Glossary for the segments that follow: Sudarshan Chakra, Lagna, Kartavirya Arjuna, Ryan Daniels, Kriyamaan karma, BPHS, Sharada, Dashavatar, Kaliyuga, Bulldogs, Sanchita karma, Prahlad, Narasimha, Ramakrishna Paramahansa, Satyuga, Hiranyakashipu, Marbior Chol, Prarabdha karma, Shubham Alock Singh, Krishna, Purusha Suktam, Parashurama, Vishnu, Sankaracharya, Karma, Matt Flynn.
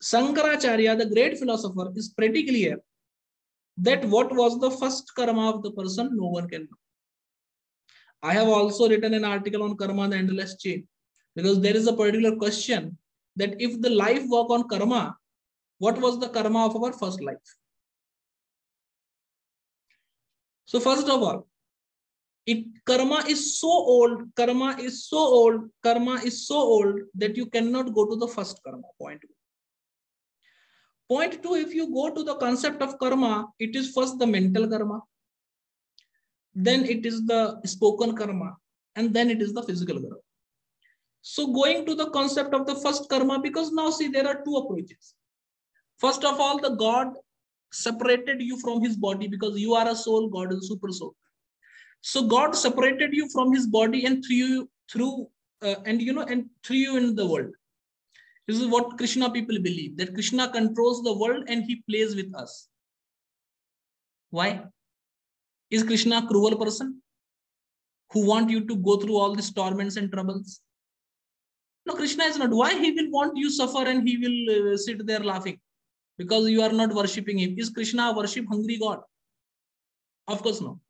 Sankaracharya, the great philosopher, is pretty clear that what was the first karma of the person, no one can know. I have also written an article on karma, the endless chain, because there is a particular question that if the life work on karma, what was the karma of our first life? So first of all, karma is so old that you cannot go to the first karma, point one. Point two, if you go to the concept of karma, it is first the mental karma, then it is the spoken karma, and then it is the physical karma. So going to the concept of the first karma, because now see, there are two approaches. First of all, the God separated you from his body, because you are a soul, God is a super soul. So God separated you from his body and threw you in the world. This is what Krishna people believe, that Krishna controls the world and he plays with us. Why? Is Krishna a cruel person who wants you to go through all these torments and troubles? No, Krishna is not. Why he will want you suffer and he will sit there laughing? Because you are not worshipping him. Is Krishna a worship-hungry God? Of course, no.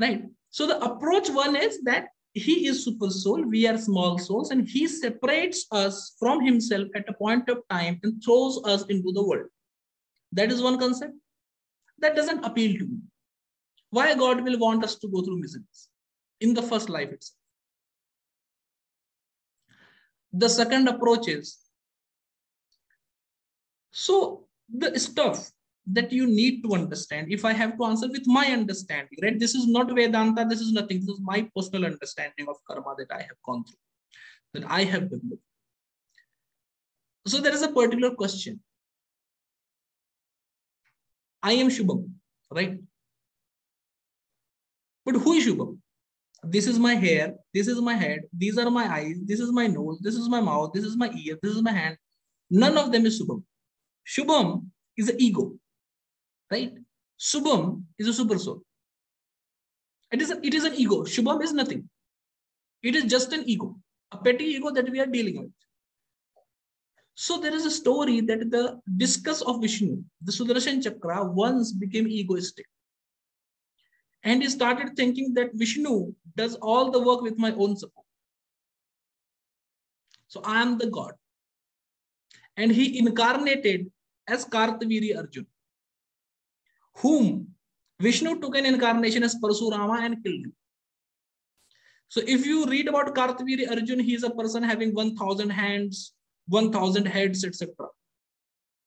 Right? So the approach one is that he is super soul, we are small souls, and he separates us from himself at a point of time and throws us into the world. That is one concept. That doesn't appeal to me. Why God will want us to go through miseries in the first life itself? The second approach is, so the stuff that you need to understand, if I have to answer with my understanding, right? This is not Vedanta, this is nothing. This is my personal understanding of karma that I have gone through, that I have developed. So there is a particular question. I am Shubham, right? But who is Shubham? This is my hair, this is my head, these are my eyes, this is my nose, this is my mouth, this is my ear, this is my hand. None of them is Shubham. Shubham is the ego. Right? Shubham is a super soul. It is an ego. Shubham is nothing. It is just an ego, a petty ego that we are dealing with. So there is a story that the discus of Vishnu, the Sudarshan Chakra, once became egoistic. And he started thinking that Vishnu does all the work with my own support. So I am the God. And he incarnated as Kartavirya Arjuna, whom Vishnu took an incarnation as Parashurama and killed him. So if you read about Kartavirya Arjuna, he is a person having 1,000 hands, 1,000 heads, etc.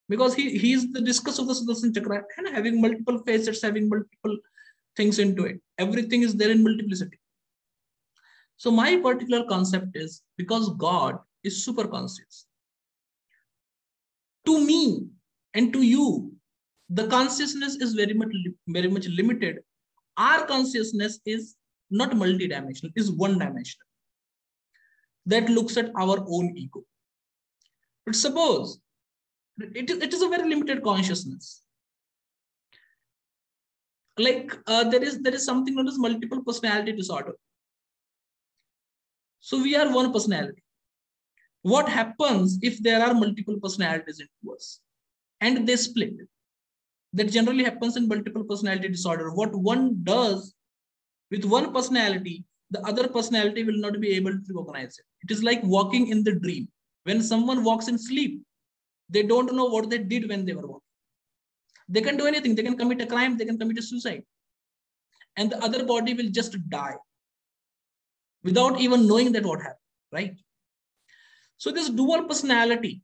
Because he is the discus of the Sudarshan Chakra and having multiple facets, having multiple things into it. Everything is there in multiplicity. So my particular concept is, because God is super conscious, to me and to you, the consciousness is very much limited. Our consciousness is not multidimensional, is one-dimensional. That looks at our own ego. But suppose it is a very limited consciousness. Like there is something known as multiple personality disorder. So we are one personality. What happens if there are multiple personalities into us and they split? That generally happens in multiple personality disorder. What one does with one personality, the other personality will not be able to recognize it. It is like walking in the dream. When someone walks in sleep, they don't know what they did when they were walking. They can do anything. They can commit a crime. They can commit a suicide. And the other body will just die without even knowing that what happened, right? So this dual personality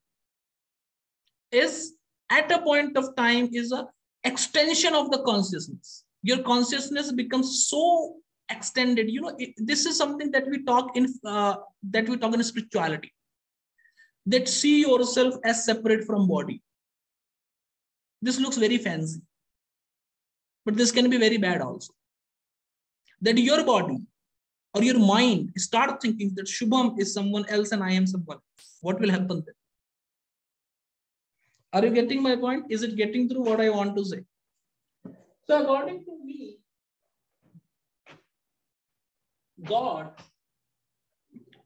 is, at a point of time, is an extension of the consciousness. Your consciousness becomes so extended. You know, this is something that we talk in spirituality. That see yourself as separate from body. This looks very fancy, but this can be very bad also. That your body or your mind start thinking that Shubham is someone else and I am someone else. What will happen then? Are you getting my point? Is it getting through what I want to say? So according to me, God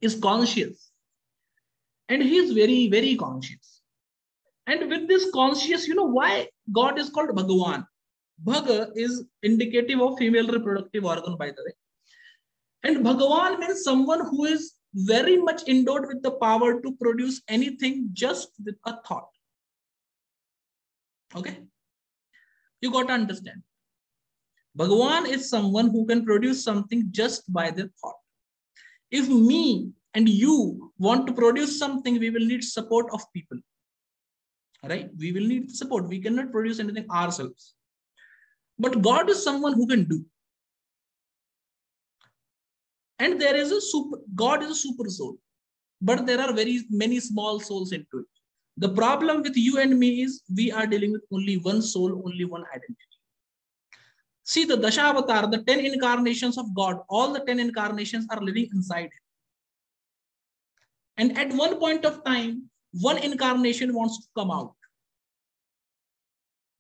is conscious, and he is very, very conscious. And with this conscious, you know why God is called Bhagavan. Bhaga is indicative of female reproductive organ, by the way. And Bhagavan means someone who is very much endowed with the power to produce anything just with a thought. Okay? You got to understand. Bhagavan is someone who can produce something just by their thought. If me and you want to produce something, we will need support of people. All right? We will need support. We cannot produce anything ourselves. But God is someone who can do. And there is a God is a super soul, but there are very many small souls into it. The problem with you and me is we are dealing with only one soul, only one identity. See, the Dashavatar, the 10 incarnations of God, all the 10 incarnations are living inside him. And at one point of time, one incarnation wants to come out.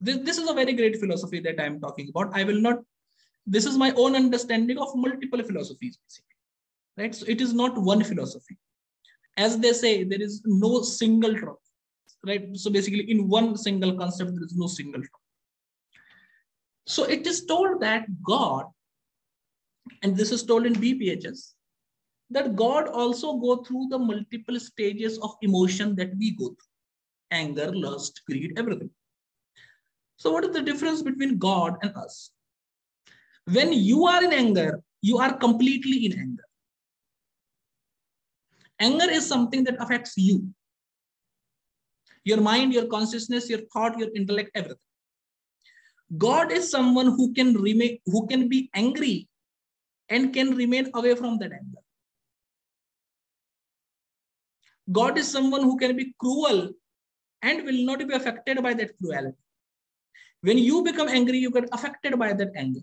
This is a very great philosophy that I am talking about. I will not, this is my own understanding of multiple philosophies, basically. Right? So it is not one philosophy. As they say, there is no single truth. Right? So basically, in one single concept, there is no single truth. So it is told that God, and this is told in BPHS, that God also goes through the multiple stages of emotion that we go through. Anger, lust, greed, everything. So what is the difference between God and us? When you are in anger, you are completely in anger. Anger is something that affects you. Your mind, your consciousness, your thought, your intellect, everything. God is someone who can remain, who can be angry and can remain away from that anger. God is someone who can be cruel and will not be affected by that cruelty. When you become angry, you get affected by that anger.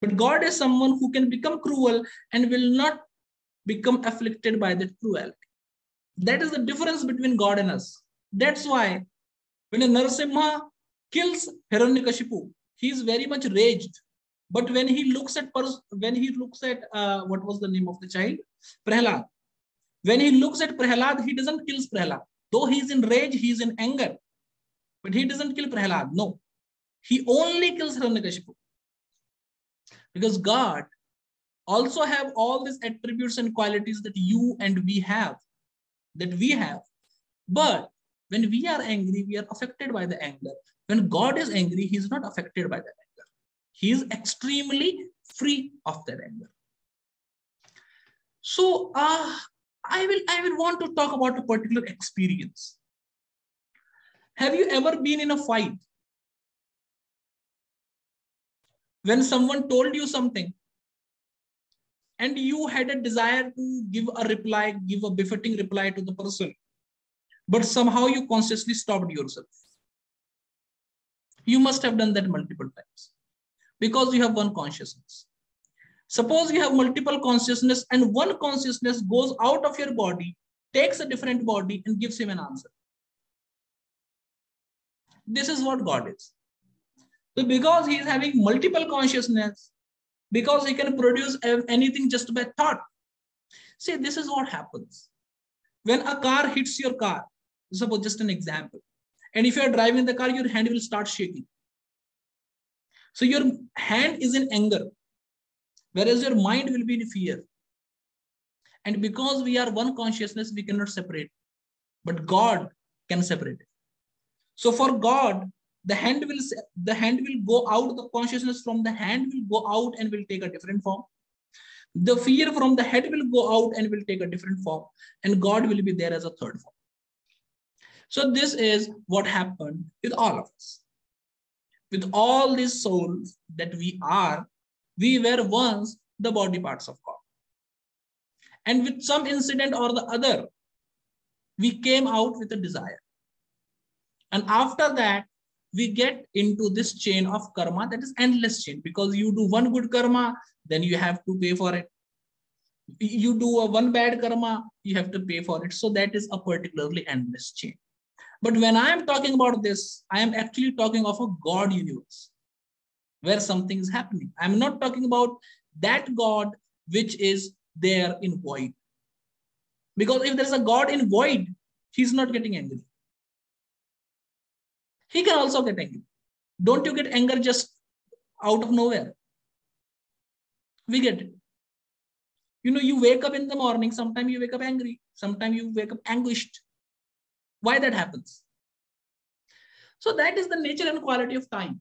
But God is someone who can become cruel and will not become afflicted by that cruelty. That is the difference between God and us. That's why when a Narasimha kills Hiranyakashipu, he is very much raged. But when he looks at what was the name of the child? Prahlad. When he looks at Prahlad, he doesn't kill Prahlad. Though he is in rage, he is in anger. But he doesn't kill Prahlad. No, he only kills Hiranyakashipu. Because God also have all these attributes and qualities that you and we have, But when we are angry, we are affected by the anger. When God is angry, he is not affected by that anger. He is extremely free of that anger. So I will want to talk about a particular experience. Have you ever been in a fight? When someone told you something and you had a desire to give a reply, give a befitting reply to the person, but somehow you consciously stopped yourself. You must have done that multiple times because you have one consciousness. Suppose you have multiple consciousness and one consciousness goes out of your body, takes a different body and gives him an answer. This is what God is. So because he is having multiple consciousness, because he can produce anything just by thought. See, this is what happens. When a car hits your car, suppose just an example, and if you are driving the car, your hand will start shaking. So your hand is in anger, whereas your mind will be in fear. And because we are one consciousness, we cannot separate. But God can separate it. So for God, the hand will go out, the consciousness from the hand will go out and will take a different form. The fear from the head will go out and will take a different form. And God will be there as a third form. So this is what happened with all of us. With all these souls that we are, we were once the body parts of God. And with some incident or the other, we came out with a desire. And after that, we get into this chain of karma that is endless chain, because you do one good karma, then you have to pay for it. You do one bad karma, you have to pay for it. So that is a particularly endless chain. But when I am talking about this, I am actually talking of a God universe where something is happening. I'm not talking about that God which is there in void. Because if there's a God in void, he's not getting angry. He can also get angry. Don't you get anger just out of nowhere? We get it. You know, you wake up in the morning, sometimes you wake up angry, sometimes you wake up anguished. Why that happens? So that is the nature and quality of time.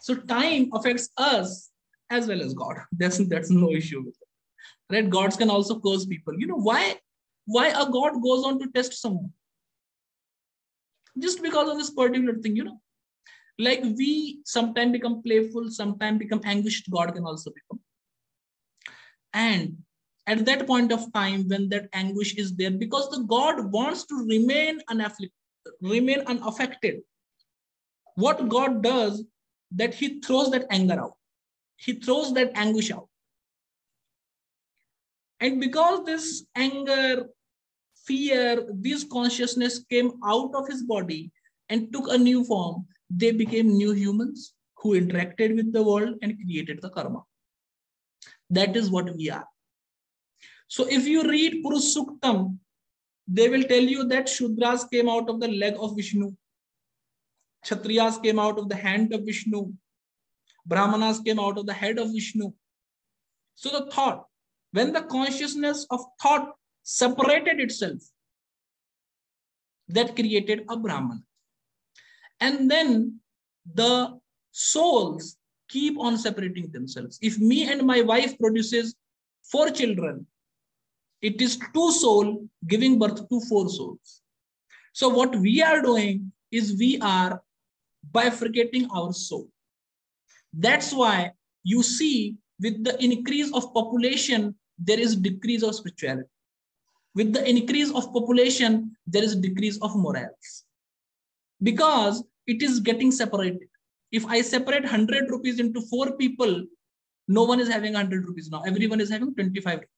So time affects us as well as God. That's no issue with it. Right? Gods can also curse people. You know, why a God goes on to test someone? Just because of this particular thing, you know. Like we sometimes become playful, sometimes become anguished, God can also become. And at that point of time, when that anguish is there, because the God wants to remain unaffected, what God does, that he throws that anger out. He throws that anguish out. And because this anger, fear, this consciousness came out of his body and took a new form, they became new humans who interacted with the world and created the karma. That is what we are. So if you read Purusha Suktam, they will tell you that Shudras came out of the leg of Vishnu. Kshatriyas came out of the hand of Vishnu. Brahmanas came out of the head of Vishnu. So the thought, when the consciousness of thought separated itself, that created a Brahman. And then the souls keep on separating themselves. If me and my wife produces 4 children, it is 2 souls giving birth to 4 souls. So what we are doing is we are bifurcating our soul. That's why you see with the increase of population, there is decrease of spirituality. With the increase of population, there is decrease of morals. Because it is getting separated. If I separate 100 rupees into 4 people, no one is having 100 rupees now. Everyone is having 25 rupees.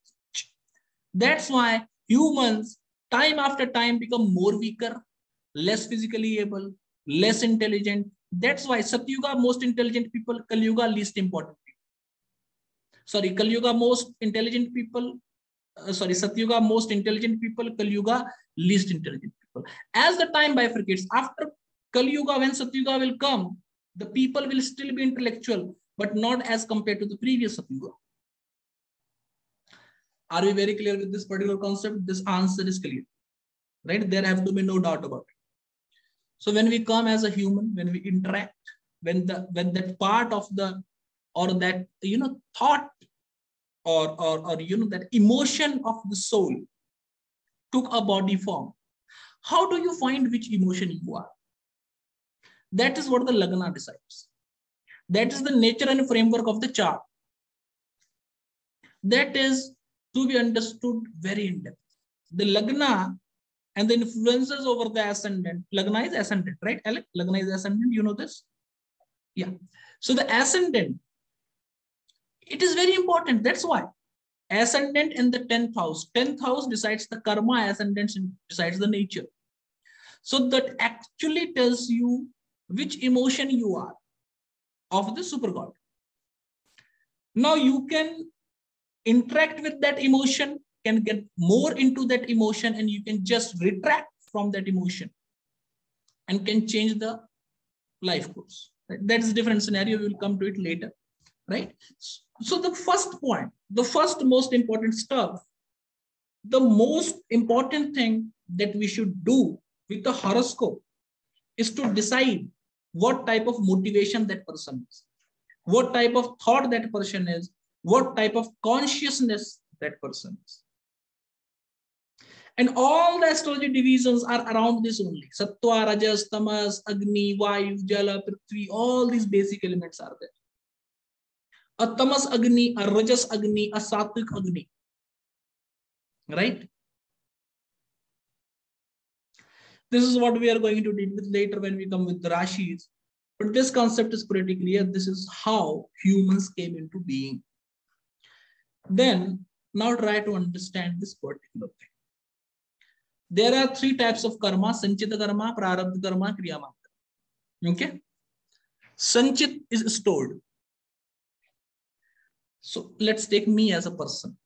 That's why humans, time after time, become more weaker, less physically able, less intelligent. That's why Satyuga, most intelligent people, Kaliyuga, least important people. Sorry, Kaliyuga, most intelligent people. Satyuga, most intelligent people, Kaliyuga, least intelligent people. As the time bifurcates, after Kaliyuga, when Satyuga will come, the people will still be intellectual, but not as compared to the previous Satyuga. Are we very clear with this particular concept? This answer is clear, right? There have to be no doubt about it. So when we come as a human, when we interact, when that part of the, or that, you know, thought or you know, that emotion of the soul took a body form, how do you find which emotion you are? That is what the Lagna decides. That is the nature and framework of the chart. That is to be understood very in depth. The Lagna and the influences over the ascendant. Lagna is ascendant, right, Alec? Lagna is ascendant, you know this? Yeah. So the ascendant, it is very important. That's why ascendant and the 10th house. 10th house decides the karma, ascendant decides the nature. So that actually tells you which emotion you are of the super God. Now you can interact with that emotion, can get more into that emotion, and you can just retract from that emotion and can change the life course. That's a different scenario. We will come to it later, right? So the first point, the first most important stuff, the most important thing that we should do with the horoscope is to decide what type of motivation that person is, what type of thought that person is, what type of consciousness that person is. And all the astrology divisions are around this only. Sattva, Rajas, Tamas, Agni, Vayu, Jala, Prithvi, all these basic elements are there. A Tamas Agni, a Rajas Agni, a Sattvic Agni. Right? This is what we are going to deal with later when we come with the Rashis. But this concept is pretty clear. This is how humans came into being. Then, now try to understand this particular thing. There are 3 types of karma: Sanchita karma, Prarabdha karma, Kriyamaan karma. Okay? Sanchit is stored. So let's take me as a person.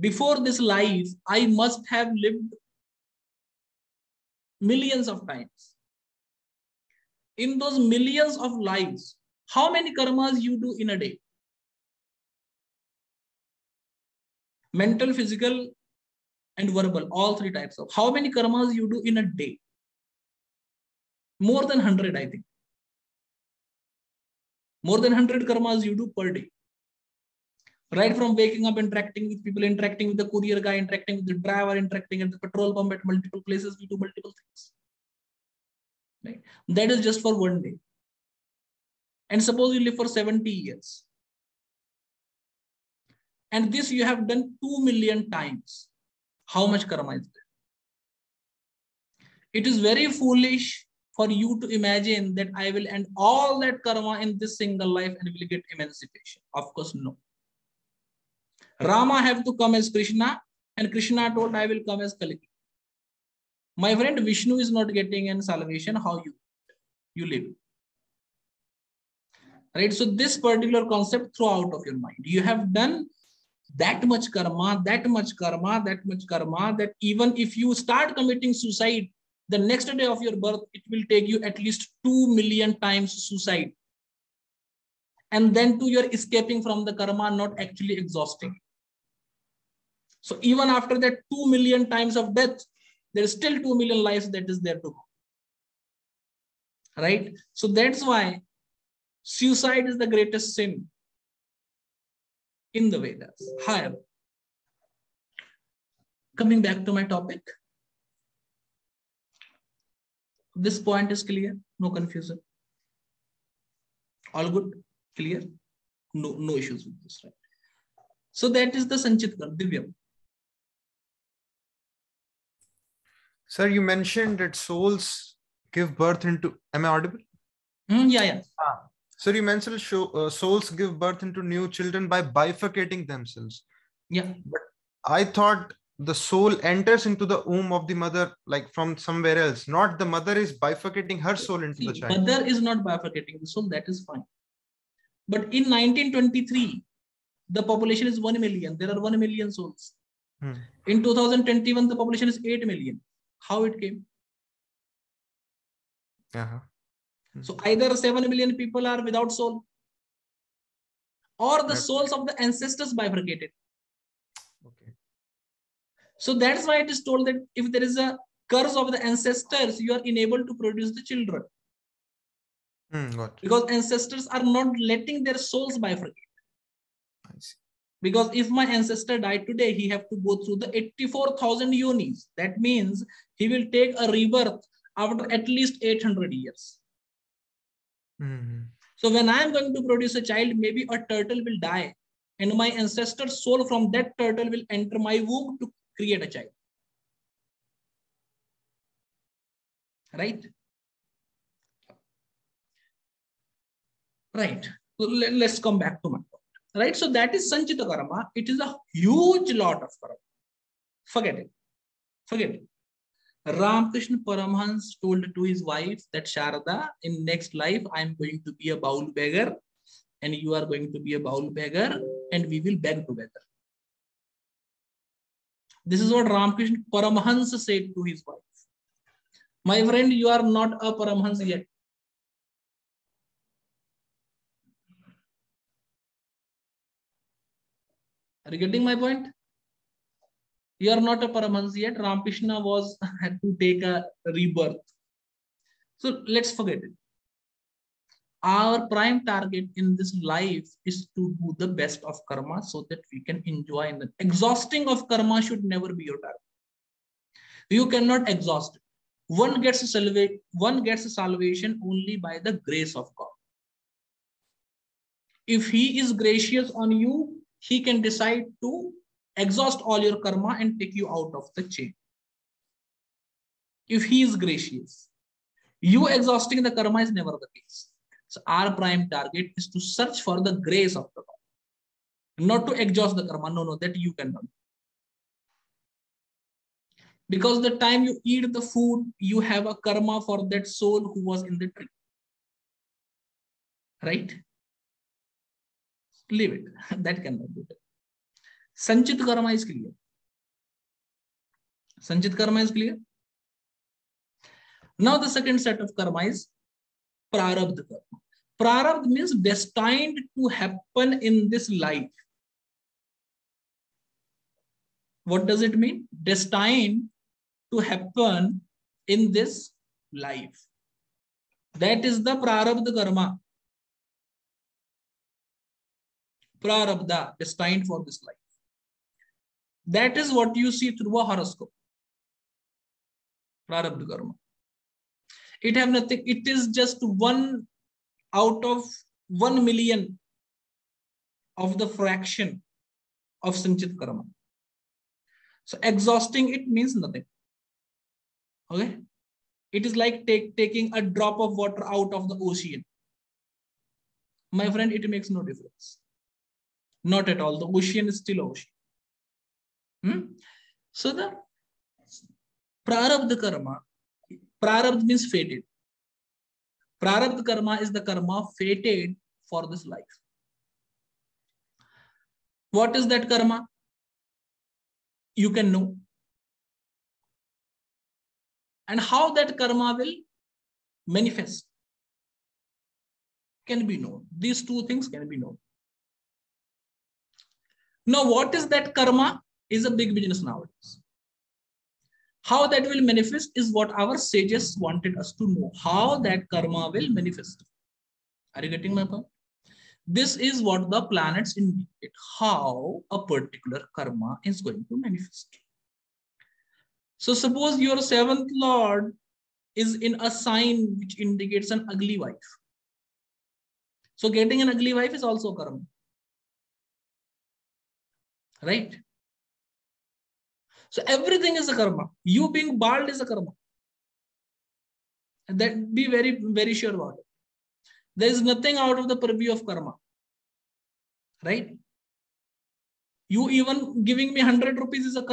Before this life, I must have lived millions of times. in those millions of lives, how many karmas you do in a day? Mental, physical, and verbal, all three types of. How many karmas you do in a day? More than 100, I think. More than 100 karmas you do per day. Right from waking up, interacting with people, interacting with the courier guy, interacting with the driver, interacting at the petrol pump, at multiple places, we do multiple things. Right? That is just for one day. And suppose you live for 70 years. And this you have done 2 million times. How much karma is there? It is very foolish for you to imagine that I will end all that karma in this single life and will get emancipation. Of course, no. Rama have to come as Krishna, and Krishna told, I will come as Kalki. My friend, Vishnu is not getting any salvation. How you live? Right? So this particular concept throw out of your mind. You have done that much karma, that much karma, that much karma, that even if you start committing suicide, the next day of your birth, it will take you at least 2 million times suicide. And then too, you're escaping from the karma, not actually exhausting. So even after that 2 million times of death, there's still 2 million lives that is there to go. Right? So that's why suicide is the greatest sin in the Vedas. However, coming back to my topic, this point is clear, no confusion. All good, clear, no issues with this, right? So that is the Sanchita karma, Divyam. Sir, you mentioned that souls give birth into, am I audible? Yeah. Sir, you mentioned souls give birth into new children by bifurcating themselves. Yeah. But I thought the soul enters into the womb of the mother, like from somewhere else. Not the mother is bifurcating her soul into the child. Mother is not bifurcating the soul. That is fine. But in 1923, the population is 1 million. There are 1 million souls. In 2021, the population is 8 million. How it came? So either 7 million people are without soul, or the souls of the ancestors bifurcated. So that's why it is told that if there is a curse of the ancestors, you are unable to produce the children. Because ancestors are not letting their souls bifurcate. I see. Because if my ancestor died today, he have to go through the 84,000 yonis. That means he will take a rebirth after at least 800 years. So when I am going to produce a child, maybe a turtle will die. And my ancestor's soul from that turtle will enter my womb to create a child. Right? Right. So let's come back to my point. Right? So that is Sanchita karma. It is a huge lot of karma. Forget it. Ramakrishna Paramahansa told to his wife that Sharada, in next life, I am going to be a bowl beggar and you are going to be a bowl beggar and we will beg together. This is what Ramakrishna Paramahansa said to his wife. My friend, you are not a Paramahansa yet. Are you getting my point? You are not a Paramahansa yet. Ramakrishna had to take a rebirth. So let's forget it. Our prime target in this life is to do the best of karma so that we can enjoy it. Exhausting of karma should never be your target. You cannot exhaust it. One gets a salvation only by the grace of God. If He is gracious on you, He can decide to exhaust all your karma and take you out of the chain. If He is gracious, you exhausting the karma is never the case. So our prime target is to search for the grace of the karma, not to exhaust the karma. No, that you cannot. Because the time you eat the food, you have a karma for that soul who was in the tree. Right? Leave it. That cannot be done. Sanchita karma is clear. Now the second set of karma is प्रारब्ध कर्म. Prarabdha means destined to happen in this life. What does it mean? Destined to happen in this life. That is the Prarabdha karma. Prarabdha, destined for this life. That is what you see through a horoscope. Prarabdha karma. It have nothing. It is just one out of 1 million of the fraction of Sanchita karma. So exhausting it means nothing. Okay, it is like taking a drop of water out of the ocean. My friend, it makes no difference. Not at all. The ocean is still ocean. So the Prarabdha karma, Prarabdha means fated. Prarabdha karma is the karma fated for this life. What is that karma? You can know. And how that karma will manifest can be known. These two things can be known. Now, what is that karma is a big business nowadays. How that will manifest is what our sages wanted us to know. How that karma will manifest. Are you getting my point? This is what the planets indicate. How a particular karma is going to manifest. So suppose your 7th lord is in a sign which indicates an ugly wife. So getting an ugly wife is also karma. Right? So everything is a karma. You being bald is a karma. And that be very, very sure about it. There is nothing out of the purview of karma. Right? You even giving me 100 rupees is a karma.